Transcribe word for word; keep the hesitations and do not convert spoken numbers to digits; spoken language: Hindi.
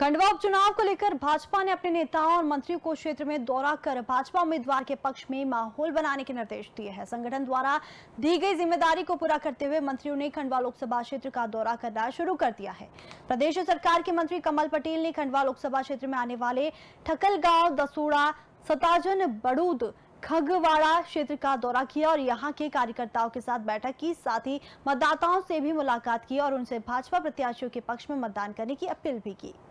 खंडवा उपचुनाव को लेकर भाजपा ने अपने नेताओं और मंत्रियों को क्षेत्र में दौरा कर भाजपा उम्मीदवार के पक्ष में माहौल बनाने के निर्देश दिए हैं। संगठन द्वारा दी गई जिम्मेदारी को पूरा करते हुए मंत्रियों ने खंडवा लोकसभा क्षेत्र का दौरा करना शुरू कर दिया है। प्रदेश सरकार के मंत्री कमल पटेल ने खंडवा लोकसभा क्षेत्र में आने वाले ठकलगांव, दसूड़ा, सताजन, बड़ूद, खगवाड़ा क्षेत्र का दौरा किया और यहां के कार्यकर्ताओं के साथ बैठक की। साथ ही मतदाताओं से भी मुलाकात की और उनसे भाजपा प्रत्याशियों के पक्ष में मतदान करने की अपील भी की।